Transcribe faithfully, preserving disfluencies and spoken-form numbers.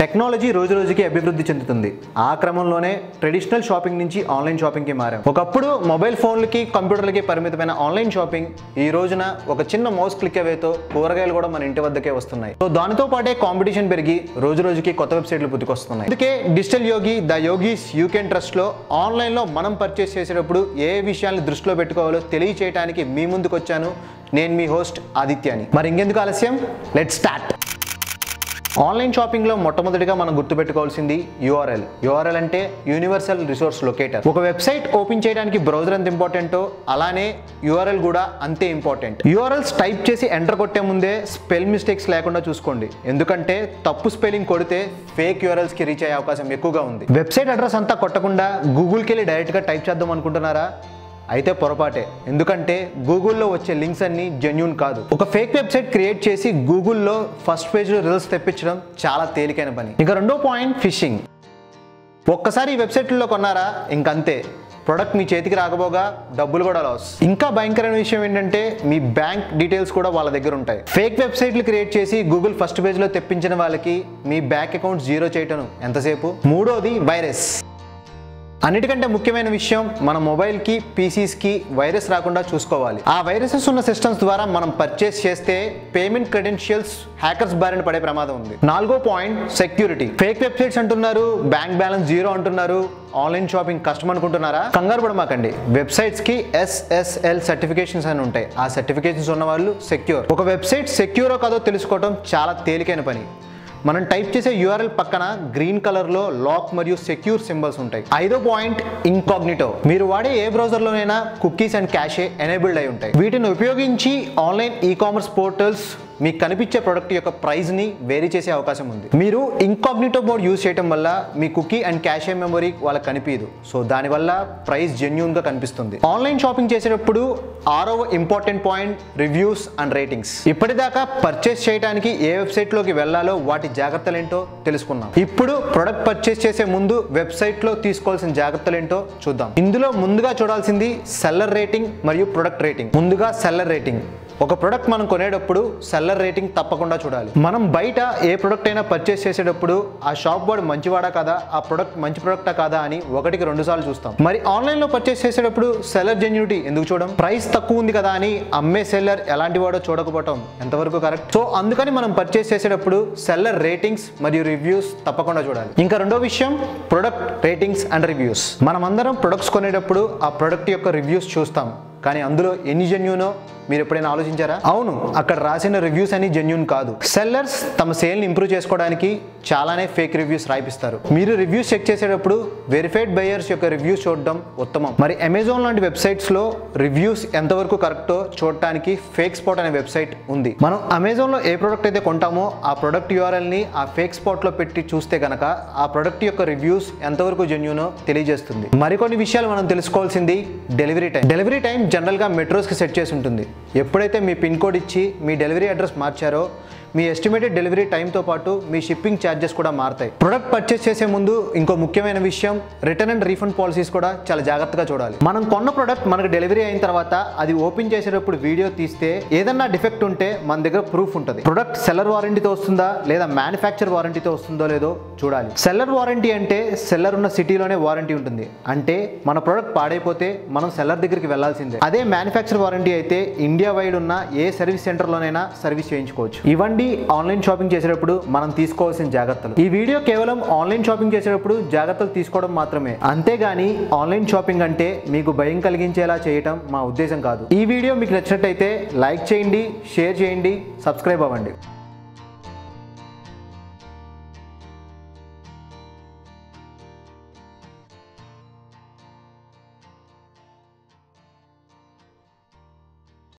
technology రోజు రోజుకి అభివృద్ధి చెందుతుంది ఆ క్రమంలోనే ట్రెడిషనల్ షాపింగ్ నుంచి ఆన్లైన్ షాపింగ్ కి మారాం ఒకప్పుడు మొబైల్ ఫోన్లకి కంప్యూటర్లకి పరిమితమైన ఆన్లైన్ షాపింగ్ ఈ రోజున ఒక చిన్న మౌస్ క్లిక్ అవేతో కూరగాయలు కూడా మన ఇంటి వద్దకే వస్తున్నాయి సో దానితో పాటే కాంపిటీషన్ పెరిగి రోజు రోజుకి కొత్త వెబ్‌సైట్లు పుట్టుకొస్తున్నాయి అందుకే digital Yogi the yogis you can trust లో ఆన్లైన్ లో మనం పర్చేస్ చేసేటప్పుడు ఏ విషయాలను దృష్టిలో పెట్టుకోవాలో తెలియజేయడానికి మీ ముందుకు వచ్చాను నేను మీ హోస్ట్ ఆదిత్యని మరి ఇంకెందుకు ఆలస్యం లెట్స్ స్టార్ట్ ఆన్లైన్ షాపింగ్ లో మొట్టమొదటిగా మనం గుర్తుపెట్టుకోవాల్సింది యూఆర్ఎల్ యూఆర్ఎల్ అంటే యూనివర్సల్ రిసోర్స్ లొకేటర్ ఒక వెబ్‌సైట్ ఓపెన్ చేయడానికి బ్రౌజర్ ఎంత ఇంపార్టెంటో అలానే యూఆర్ఎల్ కూడా అంతే ఇంపార్టెంట్ యూఆర్ఎల్స్ టైప్ చేసి ఎంటర్ కొట్టే ముందే స్పెల్ మిస్టేక్స్ లేకుండా చూసుకోండి ఎందుకంటే తప్పు స్పెల్లింగ్ కొడితే ఫేక్ యూఆర్ఎల్స్ కి రీచ్ అయ్యే అవకాశం ఎక్కువగా ఉంది వెబ్‌సైట్ అడ్రస్ అంతా కొట్టకుండా గూగుల్ కి వెళ్లి డైరెక్ట్ గా టైప్ చేద్దాం అనుకుంటున్నారా అయితే పొరపాటే ఎందుకంటే గూగుల్లో వచ్చే లింక్స్ అన్ని జెన్యూన్ కాదు ఒక ఫేక్ వెబ్‌సైట్ క్రియేట్ చేసి గూగుల్లో ఫస్ట్ పేజ్ లో రిజల్ట్స్ తెప్పించడం చాలా తేలికైన పని ఇక రెండో పాయింట్ ఫిషింగ్ ఒక్కసారి ఈ వెబ్‌సైట్లలో కొన్నారా ఇంకంతే ప్రొడక్ట్ మీ చేతికి రాకపోగా డబ్బులు కూడా లాస్ ఇంకా భయంకరమైన విషయం ఏంటంటే మీ బ్యాంక్ డీటెయిల్స్ కూడా వాళ్ళ దగ్గర ఉంటాయి ఫేక్ వెబ్‌సైట్లు క్రియేట్ చేసి గూగుల్ ఫస్ట్ పేజ్ లో తెప్పించిన వాళ్ళకి మీ బ్యాంక్ అకౌంట్ జీరో చేయటం ఎంతసేపు మూడోది వైరస్ అన్నిటికంటే ముఖ్యమైన విషయం మన మొబైల్ కి పీసీస్ కి వైరస్ రాకుండా చూసుకోవాలి ఆ వైరసెస్ ఉన్న సిస్టమ్స్ ద్వారా మనం పర్చేస్ చేస్తే పేమెంట్ క్రెడెన్షియల్స్ హ్యాకర్స్ బారిన పడే ప్రమాదం ఉంది నాలుగో పాయింట్ సెక్యూరిటీ ఫేక్ వెబ్‌సైట్స్ అంటున్నారు బ్యాంక్ బ్యాలెన్స్ జీరో అంటున్నారు ఆన్లైన్ షాపింగ్ కష్టం అనుకుంటున్నారా కంగారు పడమాకండి వెబ్‌సైట్స్ కి ఎస్ ఎస్ ఎల్ సర్టిఫికేషన్స్ అని ఉంటాయి ఆ సర్టిఫికేషన్స్ ఉన్న వాళ్ళు సెక్యూర్ ఒక వెబ్‌సైట్ సెక్యూరో కాదో తెలుసుకోవడం చాలా తేలికైన పని మనం టైప్ చేసే యూఆర్ఎల్ పక్కన గ్రీన్ కలర్ లో లాక్ మరియు సెక్యూర్ సింబల్స్ ఉంటాయి ఐదో పాయింట్ ఇన్కాగ్నిటో మీరు వాడే ఏ బ్రౌజర్ లోనైనా కుకీస్ అండ్ క్యాషే ఎనేబుల్డ్ అయి ఉంటాయి వీటిని ఉపయోగించి ఆన్లైన్ ఈ కామర్స్ పోర్టల్స్ మీకు కనిపించే ప్రొడక్ట్ యొక్క ప్రైస్ ని వేరీ చేసే అవకాశం ఉంది మీరు ఇన్కాగ్నిటో మోడ్ యూజ్ చేయడం వల్ల మీ కుకీ అండ్ క్యాషే మెమరీ వాళ్ళకి కనిపించదు సో దానివల్ల ప్రైస్ జెన్యూన్ గా కనిపిస్తుంది ఆన్లైన్ షాపింగ్ చేసేటప్పుడు ఆరవ important point reviews and ratings ఇప్పటిదాకా పర్చేస్ చేయడానికి ఏ వెబ్‌సైట్ లోకి వెళ్ళాలో వాటి జాగ్రత్తలు ఏంటో తెలుసుకున్నాం ఇప్పుడు ప్రొడక్ట్ పర్చేస్ చేసే ముందు వెబ్‌సైట్ లో తీసుకోవాల్సిన జాగ్రత్తలు ఏంటో చూద్దాం ఇందులో ముందుగా చూడాల్సింది సెల్లర్ రేటింగ్ మరియు ప్రొడక్ట్ రేటింగ్ ముందుగా సెల్లర్ రేటింగ్ ఒక ప్రొడక్ట్ మనం కొనేటప్పుడు సెల్లర్ రేటింగ్ తప్పకుండా చూడాలి మనం బయట ఏ ప్రొడక్ట్ అయినా పర్చేస్ చేసేటప్పుడు ఆ షాప్ వాడు మంచివాడా కాదా ఆ ప్రొడక్ట్ మంచి ప్రొడక్టా కాదా అని ఒకటికి రెండు సార్లు చూస్తాం మరి ఆన్లైన్ లో పర్చేస్ చేసేటప్పుడు సెల్లర్ జెన్యూనిటీ ఎందుకు చూడం ప్రైస్ తక్కువ ఉంది కదా అని అమ్మే సెల్లర్ ఎలాంటి వాడో చూడకపోవటం ఎంతవరకు కరెక్ట్ సో అందుకని మనం పర్చేస్ చేసేటప్పుడు సెల్లర్ రేటింగ్స్ మరియు రివ్యూస్ తప్పకుండా చూడాలి ఇంకా రెండో విషయం ప్రొడక్ట్ రేటింగ్స్ అండ్ రివ్యూస్ మనమందరం ప్రొడక్ట్స్ కొనేటప్పుడు ఆ ప్రొడక్ట్ యొక్క రివ్యూస్ చూస్తాం కానీ అందులో ఎన్ని జెన్యూనో మీరు ఎప్పుడైనా ఆలోచించారా అవును అక్కడ రాసిన రివ్యూస్ అన్ని జెన్యూన్ కాదు సెల్లర్స్ తమ సేల్ ని ఇంప్రూవ్ చేసుకోవడానికి చాలానే ఫేక్ రివ్యూస్ రాయిపిస్తారు మీరు రివ్యూస్ చెక్ చేసేటప్పుడు వెరిఫైడ్ బయర్స్ యొక్క రివ్యూస్ చూడడం ఉత్తమం మరి అమెజాన్ లాంటి వెబ్‌సైట్స్ లో రివ్యూస్ ఎంతవరకు కరెక్టో చూడడానికి ఫేక్ స్పాట్ అనే వెబ్‌సైట్ ఉంది మనం అమెజాన్ లో ఏ ప్రొడక్ట్ అయితే కొంటామో ఆ ప్రొడక్ట్ యూఆర్ఎల్ ని ఆ ఫేక్ స్పాట్ లో పెట్టి చూస్తే గనక ఆ ప్రొడక్ట్ యొక్క రివ్యూస్ ఎంతవరకు జెన్యూనో తెలియజేస్తుంది మరికొన్ని విషయాలు మనం తెలుసుకోవాల్సింది delivery time delivery time general గా మెట్రోస్ కి సెట్ చేసి ఉంటుంది ఎప్పుడైతే మీ పిన్ కోడ్ ఇచ్చి మీ డెలివరీ అడ్రస్ మార్చారో మీ ఎస్టిమేటెడ్ డెలివరీ టైంతో పాటు మీ షిప్పింగ్ ఛార్జెస్ కూడా మారుతాయి ప్రొడక్ట్ పర్చేస్ చేసే ముందు ఇంకో ముఖ్యమైన విషయం రిటర్న్ అండ్ రీఫండ్ పాలసీస్ కూడా చాలా జాగ్రత్తగా చూడాలి మనం కొన్న ప్రొడక్ట్ మనకు డెలివరీ అయిన తర్వాత అది ఓపెన్ చేసేటప్పుడు వీడియో తీస్తే ఏదన్నా డిఫెక్ట్ ఉంటే మన దగ్గర ప్రూఫ్ ఉంటుంది ప్రొడక్ట్ సెల్లర్ వారంటీతో వస్తుందా లేదా మ్యానుఫ్యాక్చర్ వారంటీతో వస్తుందో లేదో చూడాలి సెల్లర్ వారంటీ అంటే సెల్లర్ ఉన్న సిటీలోనే వారంటీ ఉంటుంది అంటే మన ప్రొడక్ట్ పాడైపోతే మనం సెల్లర్ దగ్గరికి వెళ్లాల్సిందే అదే మ్యానుఫ్యాక్చర్ వారంటీ అయితే ఇండియా వైడ్ ఉన్న ఏ సర్వీస్ సెంటర్లోనైనా సర్వీస్ చేయించుకోవచ్చు ఇవన్నీ ఆన్లైన్ షాపింగ్ చేసేటప్పుడు మనం తీసుకోవాల్సిన జాగ్రత్తలు ఈ వీడియో కేవలం ఆన్లైన్ షాపింగ్ చేసేటప్పుడు జాగ్రత్తలు తీసుకోవడం మాత్రమే అంతేగాని ఆన్లైన్ షాపింగ్ అంటే మీకు భయం కలిగించేలా చేయటం మా ఉద్దేశం కాదు ఈ వీడియో మీకు నచ్చినట్లయితే లైక్ చేయండి షేర్ చేయండి సబ్స్క్రైబ్ అవ్వండి